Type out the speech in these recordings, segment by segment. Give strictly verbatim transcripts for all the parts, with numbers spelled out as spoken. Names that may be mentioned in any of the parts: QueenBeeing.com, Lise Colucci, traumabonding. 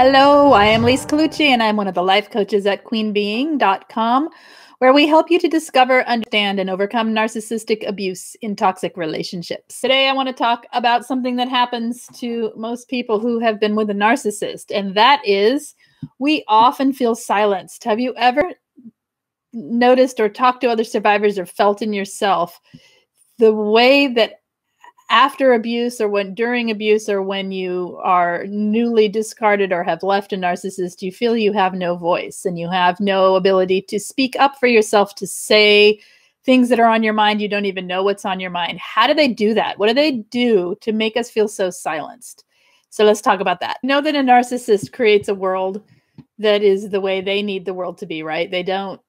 Hello, I am Lise Colucci, and I'm one of the life coaches at Queen Beeing dot com, where we help you to discover, understand, and overcome narcissistic abuse in toxic relationships. Today, I want to talk about something that happens to most people who have been with a narcissist, and that is we often feel silenced. Have you ever noticed or talked to other survivors or felt in yourself the way that after abuse or when during abuse or when you are newly discarded or have left a narcissist, you feel you have no voice and you have no ability to speak up for yourself, to say things that are on your mind. You don't even know what's on your mind. How do they do that? What do they do to make us feel so silenced? So let's talk about that. Know that a narcissist creates a world that is the way they need the world to be, right? They don't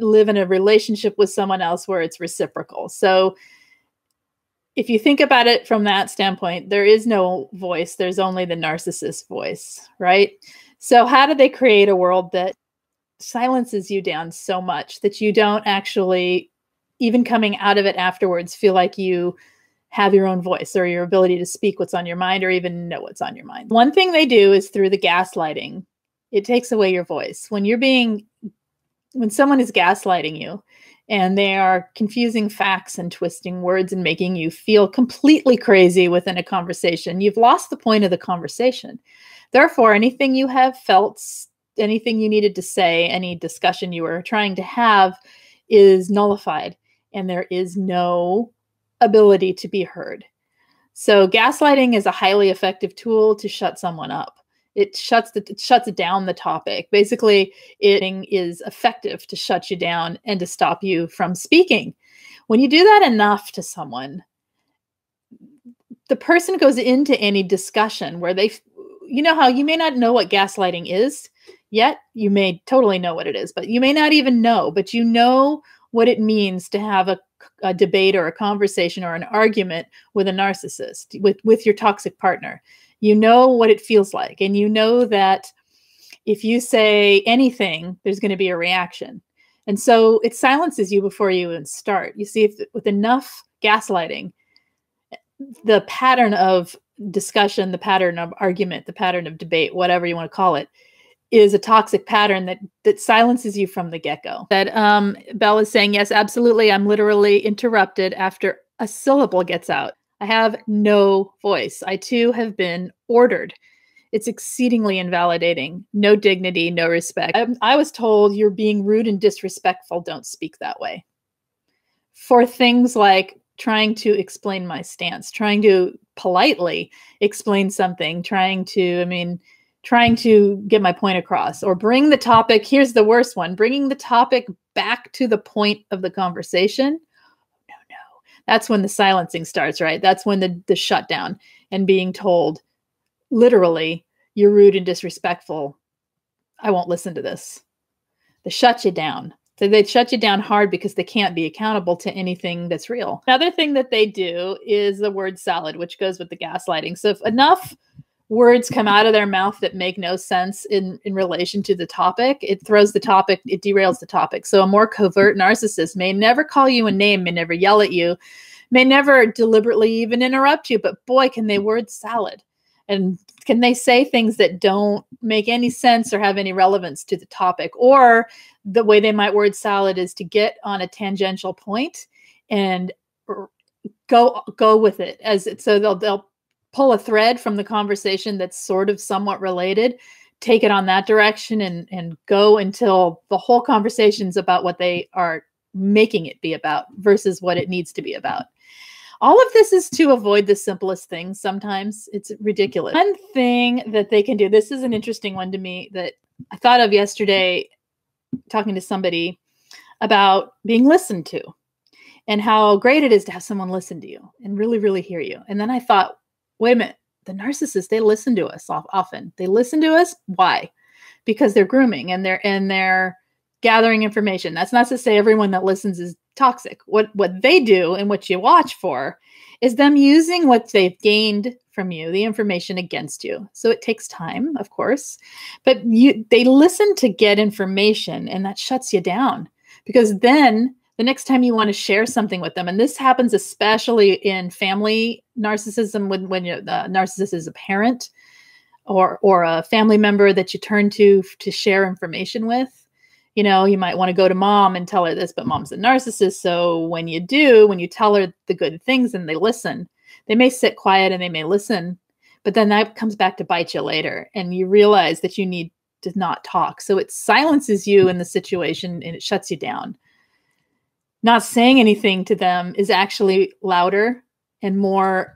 live in a relationship with someone else where it's reciprocal. So if you think about it from that standpoint, there is no voice. There's only the narcissist's voice, right? So how do they create a world that silences you down so much that you don't actually, even coming out of it afterwards, feel like you have your own voice or your ability to speak what's on your mind or even know what's on your mind? One thing they do is through the gaslighting. It takes away your voice. When you're being, when someone is gaslighting you, and they are confusing facts and twisting words and making you feel completely crazy within a conversation, you've lost the point of the conversation. Therefore, anything you have felt, anything you needed to say, any discussion you were trying to have is nullified, and there is no ability to be heard. So gaslighting is a highly effective tool to shut someone up. It shuts the, it shuts down the topic. Basically, it is effective to shut you down and to stop you from speaking. When you do that enough to someone, the person goes into any discussion where they, you know how you may not know what gaslighting is yet. You may totally know what it is, but you may not even know, but you know what it means to have a, a debate or a conversation or an argument with a narcissist, with, with your toxic partner. You know what it feels like, and you know that if you say anything, there's going to be a reaction. And so it silences you before you even start. You see, if, with enough gaslighting, the pattern of discussion, the pattern of argument, the pattern of debate, whatever you want to call it, is a toxic pattern that that silences you from the get-go. That um, Belle is saying, yes, absolutely. I'm literally interrupted after a syllable gets out. I have no voice. I too have been ordered. It's exceedingly invalidating. No dignity, no respect. I, I was told you're being rude and disrespectful. Don't speak that way. For things like trying to explain my stance, trying to politely explain something, trying to, I mean, trying to get my point across or bring the topic. Here's the worst one, bringing the topic back to the point of the conversation. That's when the silencing starts, right? That's when the, the shutdown and being told, literally, you're rude and disrespectful. I won't listen to this. They shut you down. So they shut you down hard because they can't be accountable to anything that's real. Another thing that they do is the word salad, which goes with the gaslighting. So if enough words come out of their mouth that make no sense in, in relation to the topic, it throws the topic, it derails the topic. So a more covert narcissist may never call you a name, may never yell at you, may never deliberately even interrupt you, but boy, can they word salad. And can they say things that don't make any sense or have any relevance to the topic? Or the way they might word salad is to get on a tangential point and go go with it. As it, so they'll they'll pull a thread from the conversation that's sort of somewhat related, take it on that direction and, and go until the whole conversation's about what they are making it be about versus what it needs to be about. All of this is to avoid the simplest things. Sometimes it's ridiculous. One thing that they can do, this is an interesting one to me that I thought of yesterday talking to somebody about being listened to and how great it is to have someone listen to you and really, really hear you. And then I thought, wait a minute, the narcissists, they listen to us often. They listen to us. Why? Because they're grooming and they're, and they're gathering information. That's not to say everyone that listens is toxic. What, what they do and what you watch for is them using what they've gained from you, the information against you. So it takes time, of course, but you, they listen to get information, and that shuts you down because then the next time you want to share something with them, and this happens especially in family narcissism when, when you're, the narcissist is a parent, or or a family member that you turn to to share information with. You know, you might want to go to mom and tell her this, but mom's a narcissist. So when you do, when you tell her the good things and they listen, they may sit quiet and they may listen, but then that comes back to bite you later. And you realize that you need to not talk. So it silences you in the situation and it shuts you down. Not saying anything to them is actually louder and more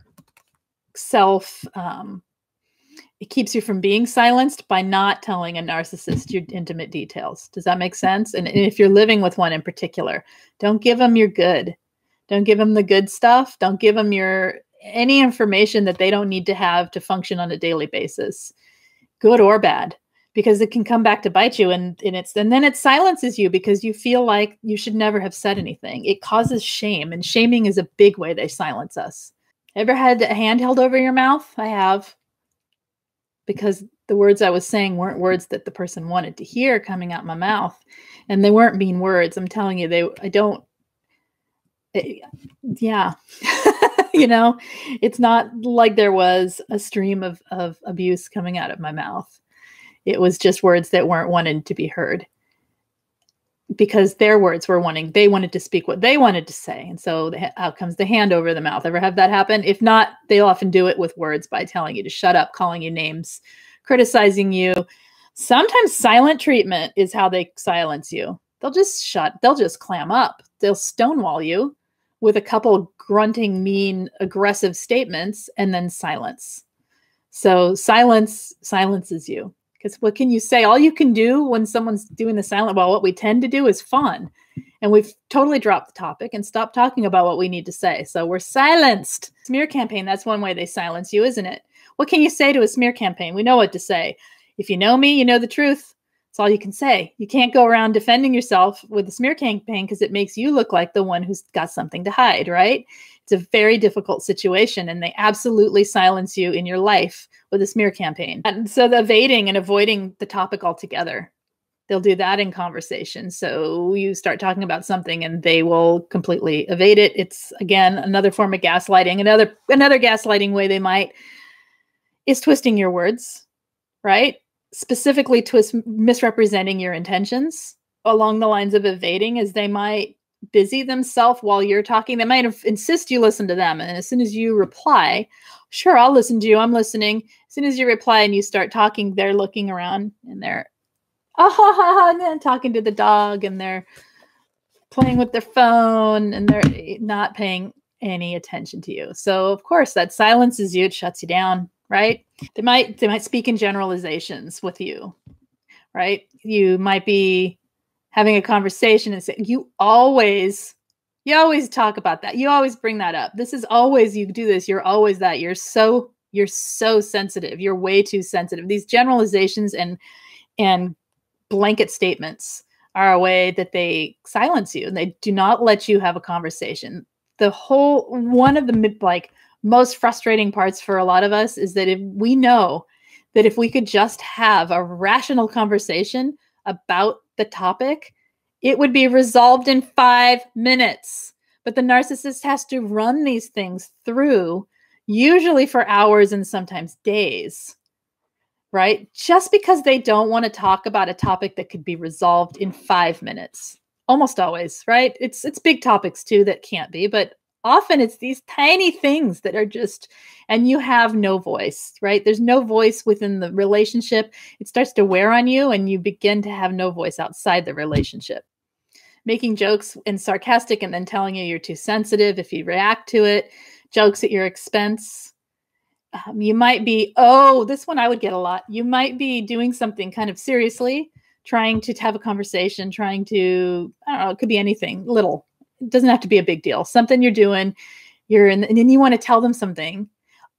self, um, it keeps you from being silenced by not telling a narcissist your intimate details. Does that make sense? And if you're living with one in particular, don't give them your good. Don't give them the good stuff. Don't give them your any information that they don't need to have to function on a daily basis, good or bad, because it can come back to bite you. And, and, it's, and then it silences you because you feel like you should never have said anything. It causes shame, and shaming is a big way they silence us. Ever had a hand held over your mouth? I have. Because the words I was saying weren't words that the person wanted to hear coming out my mouth. And they weren't mean words. I'm telling you, they, I don't, it, yeah. You know, it's not like there was a stream of, of abuse coming out of my mouth. It was just words that weren't wanted to be heard because their words were wanting, they wanted to speak what they wanted to say. And so the, out comes the hand over the mouth. Ever have that happen? If not, they'll often do it with words by telling you to shut up, calling you names, criticizing you. Sometimes silent treatment is how they silence you. They'll just shut, they'll just clam up. They'll stonewall you with a couple grunting, mean, aggressive statements and then silence. So silence silences you. Because what can you say? All you can do when someone's doing the silent, well, what we tend to do is fawn. And we've totally dropped the topic and stopped talking about what we need to say. So we're silenced. Smear campaign, that's one way they silence you, isn't it? What can you say to a smear campaign? We know what to say. If you know me, you know the truth. That's all you can say. You can't go around defending yourself with a smear campaign because it makes you look like the one who's got something to hide, right? It's a very difficult situation, and they absolutely silence you in your life with a smear campaign. And so the evading and avoiding the topic altogether, they'll do that in conversation. So you start talking about something and they will completely evade it. It's, again, another form of gaslighting. Another, another gaslighting way they might is twisting your words, right? Specifically twist misrepresenting your intentions along the lines of evading is they might busy themselves while you're talking. They might insist you listen to them. And as soon as you reply, sure, I'll listen to you. I'm listening. As soon as you reply and you start talking, they're looking around and they're ah, ha, ha, and then talking to the dog and they're playing with their phone and they're not paying any attention to you. So of course that silences you. It shuts you down. Right? They might, they might speak in generalizations with you, right? You might be having a conversation and say, you always, you always talk about that. You always bring that up. This is always, you do this. You're always that. You're so, you're so sensitive. You're way too sensitive. These generalizations and, and blanket statements are a way that they silence you and they do not let you have a conversation. The whole, one of the like, most frustrating parts for a lot of us is that if we know that if we could just have a rational conversation about the topic, it would be resolved in five minutes. But the narcissist has to run these things through, usually for hours and sometimes days, right? Just because they don't want to talk about a topic that could be resolved in five minutes, almost always, right? It's, it's big topics too that can't be, but often it's these tiny things that are just, and you have no voice, right? There's no voice within the relationship. It starts to wear on you and you begin to have no voice outside the relationship. Making jokes and sarcastic and then telling you you're too sensitive if you react to it. Jokes at your expense. Um, you might be, oh, this one I would get a lot. You might be doing something kind of seriously, trying to have a conversation, trying to, I don't know, it could be anything, little. It doesn't have to be a big deal. Something you're doing, you're in, and then you want to tell them something.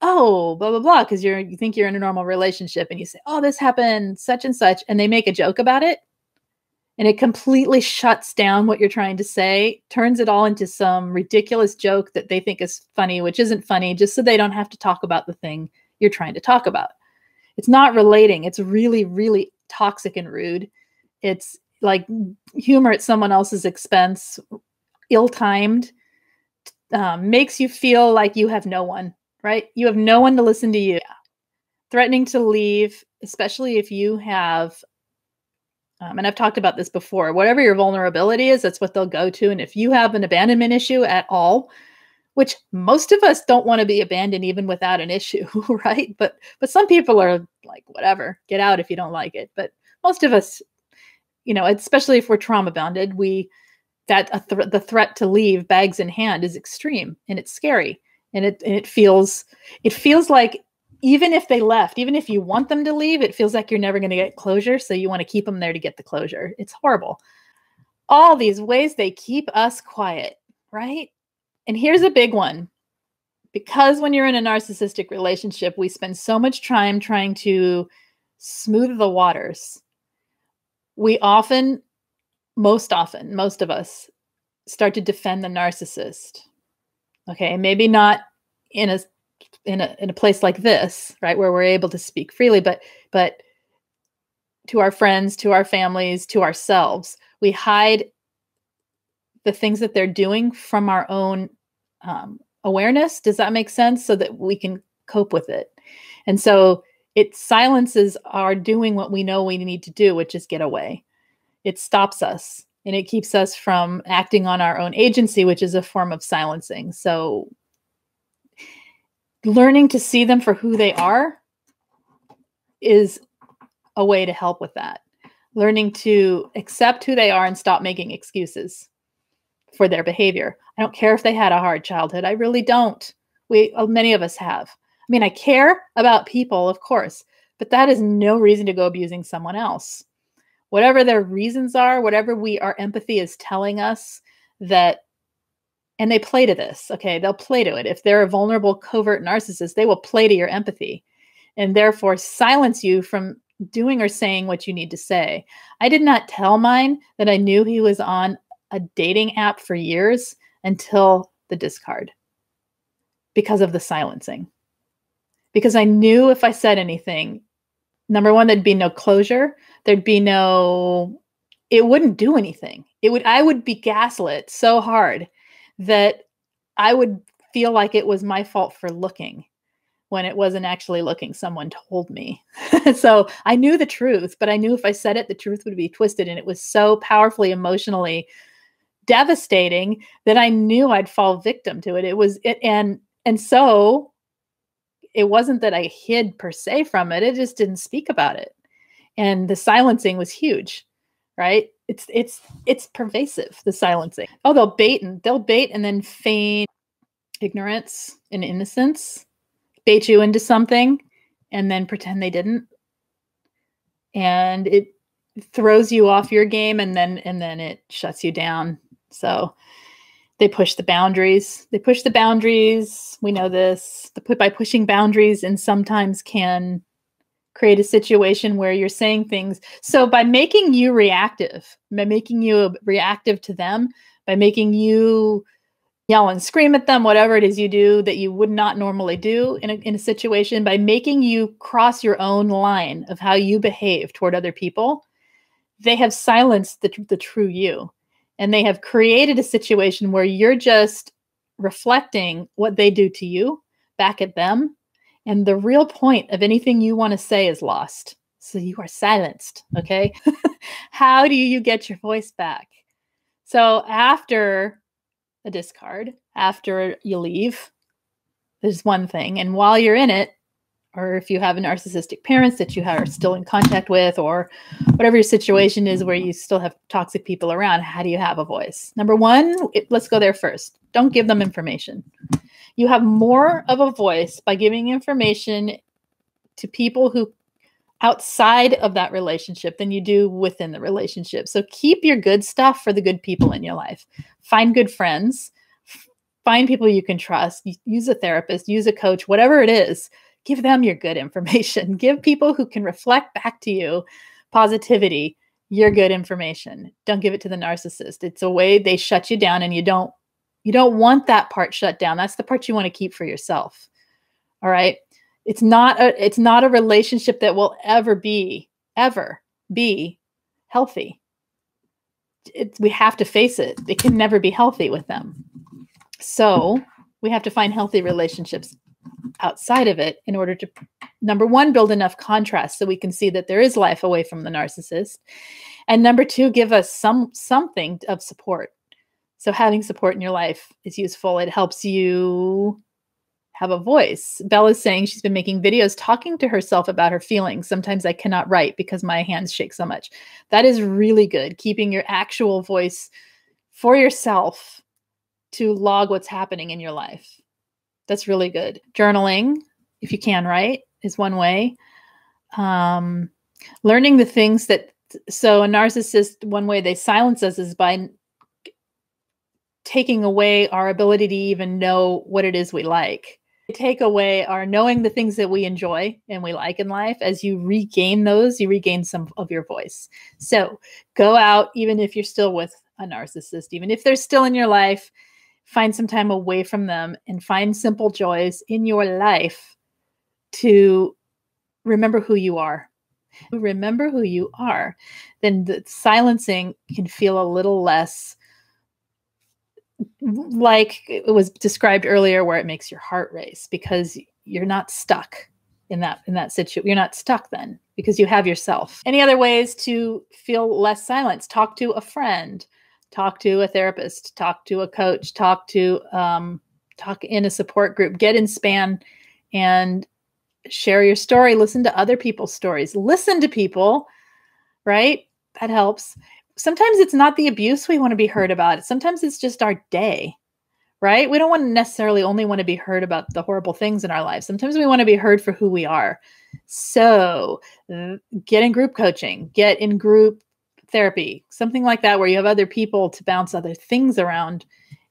Oh, blah, blah, blah. Because you're, you think you're in a normal relationship and you say, oh, this happened, such and such. And they make a joke about it. And it completely shuts down what you're trying to say, turns it all into some ridiculous joke that they think is funny, which isn't funny, just so they don't have to talk about the thing you're trying to talk about. It's not relating. It's really, really toxic and rude. It's like humor at someone else's expense. Ill-timed, um, makes you feel like you have no one, right? You have no one to listen to you. threatening to leave, especially if you have, um, and I've talked about this before, whatever your vulnerability is, that's what they'll go to. And if you have an abandonment issue at all, which most of us don't want to be abandoned even without an issue, right? But but some people are like, whatever, get out if you don't like it. But most of us, you know, especially if we're trauma-bounded, we that a th- the threat to leave, bags in hand, is extreme, and it's scary, and it and it feels it feels like even if they left, even if you want them to leave, it feels like you're never going to get closure, so you want to keep them there to get the closure. It's horrible. All these ways they keep us quiet, right? And here's a big one. Because when you're in a narcissistic relationship, we spend so much time trying to smooth the waters. We often, most often, most of us start to defend the narcissist. Okay, maybe not in a in a in a place like this, right, where we're able to speak freely, but but to our friends, to our families, to ourselves, we hide the things that they're doing from our own um, awareness. Does that make sense? So that we can cope with it. And so it silences our doing what we know we need to do, which is get away. It stops us, and it keeps us from acting on our own agency, which is a form of silencing. So learning to see them for who they are is a way to help with that. Learning to accept who they are and stop making excuses for their behavior. I don't care if they had a hard childhood. I really don't. We, many of us have. I mean, I care about people, of course, but that is no reason to go abusing someone else. Whatever their reasons are, whatever we, our empathy is telling us that, and they play to this, okay? They'll play to it. If they're a vulnerable, covert narcissist, they will play to your empathy and therefore silence you from doing or saying what you need to say. I did not tell mine that I knew he was on a dating app for years until the discard because of the silencing. Because I knew if I said anything, number one, there'd be no closure. There'd be no, it wouldn't do anything. It would, I would be gaslit so hard that I would feel like it was my fault for looking when it wasn't actually looking. Someone told me. So I knew the truth, but I knew if I said it, the truth would be twisted. And it was so powerfully emotionally devastating that I knew I'd fall victim to it. It was it. And, and so it wasn't that I hid per se from it. It just didn't speak about it. And the silencing was huge, right? It's, it's, it's pervasive, the silencing. Oh, they'll bait and they'll bait and then feign ignorance and innocence, bait you into something and then pretend they didn't. And it throws you off your game and then, and then it shuts you down. So they push the boundaries. They push the boundaries. We know this. The put by pushing boundaries and sometimes can create a situation where you're saying things. So by making you reactive, by making you reactive to them, by making you yell and scream at them, whatever it is you do that you would not normally do in a, in a situation, by making you cross your own line of how you behave toward other people, they have silenced the, the true you. And they have created a situation where you're just reflecting what they do to you back at them. And the real point of anything you want to say is lost. So you are silenced, okay? How do you get your voice back? So after a discard, after you leave, there's one thing. And while you're in it, or if you have narcissistic parents that you are still in contact with, or whatever your situation is where you still have toxic people around, how do you have a voice? Number one, it, let's go there first. Don't give them information. You have more of a voice by giving information to people who outside of that relationship than you do within the relationship. So keep your good stuff for the good people in your life. Find good friends. Find people you can trust. Use a therapist. Use a coach. Whatever it is, give them your good information. Give people who can reflect back to you positivity your good information. Don't give it to the narcissist. It's a way they shut you down, and you don't You don't want that part shut down. That's the part you want to keep for yourself. All right. It's not a, it's not a relationship that will ever be, ever be healthy. It, we have to face it. It can never be healthy with them. So we have to find healthy relationships outside of it in order to, number one, build enough contrast so we can see that there is life away from the narcissist. And number two, give us some something of support. So having support in your life is useful. It helps you have a voice. Bella's saying she's been making videos talking to herself about her feelings. Sometimes I cannot write because my hands shake so much. That is really good. Keeping your actual voice for yourself to log what's happening in your life. That's really good. Journaling, if you can write, is one way. Um, learning the things that, so a narcissist, one way they silence us is by taking away our ability to even know what it is we like. They take away our knowing the things that we enjoy and we like in life. As you regain those, you regain some of your voice. So go out, even if you're still with a narcissist, even if they're still in your life, find some time away from them and find simple joys in your life to remember who you are. Remember who you are. Then the silencing can feel a little less like it was described earlier, where it makes your heart race because you're not stuck in that, in that situation. You're not stuck then because you have yourself. Any other ways to feel less silence? Talk to a friend. Talk to a therapist, talk to a coach, talk to, um, talk in a support group, get in span and share your story. Listen to other people's stories, listen to people, right? That helps. Sometimes it's not the abuse we want to be heard about. Sometimes it's just our day, right? We don't want to necessarily only want to be heard about the horrible things in our lives. Sometimes we want to be heard for who we are. So get in group coaching, get in group therapy, something like that, where you have other people to bounce other things around.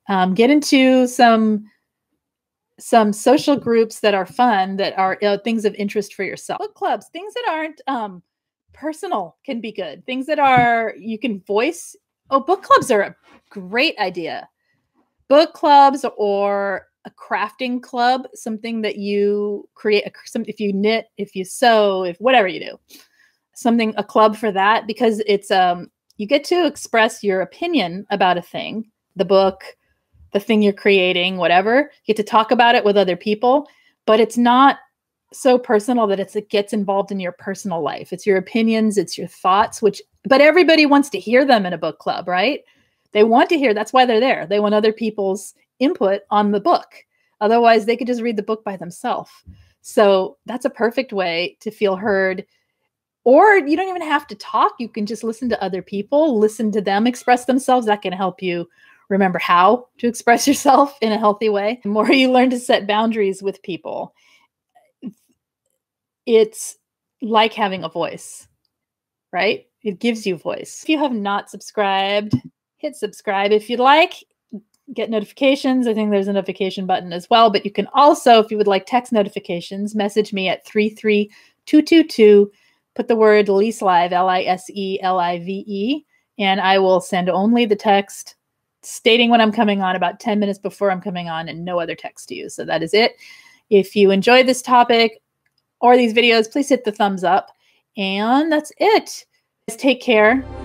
Um, get into some some social groups that are fun, that are uh, things of interest for yourself. Book clubs, things that aren't um, personal can be good. Things that are, you can voice. Oh, book clubs are a great idea. Book clubs or a crafting club, something that you create, a, some, if you knit, if you sew, if whatever you do. Something, a club for that, because it's, um, you get to express your opinion about a thing, the book, the thing you're creating, whatever. You get to talk about it with other people, but it's not so personal that it's, it gets involved in your personal life. It's your opinions, it's your thoughts, which, but everybody wants to hear them in a book club, right? They want to hear, that's why they're there. They want other people's input on the book. Otherwise they could just read the book by themselves. So that's a perfect way to feel heard. Or you don't even have to talk. You can just listen to other people, listen to them express themselves. That can help you remember how to express yourself in a healthy way. The more you learn to set boundaries with people, it's like having a voice, right? It gives you voice. If you have not subscribed, hit subscribe if you'd like. Get notifications. I think there's a notification button as well. But you can also, if you would like text notifications, message me at three three two two two. Put the word Lise Live, L I S E L I V E, and I will send only the text stating when I'm coming on about ten minutes before I'm coming on, and no other text to you. So that is it. If you enjoyed this topic or these videos, please hit the thumbs up. And that's it. Just take care.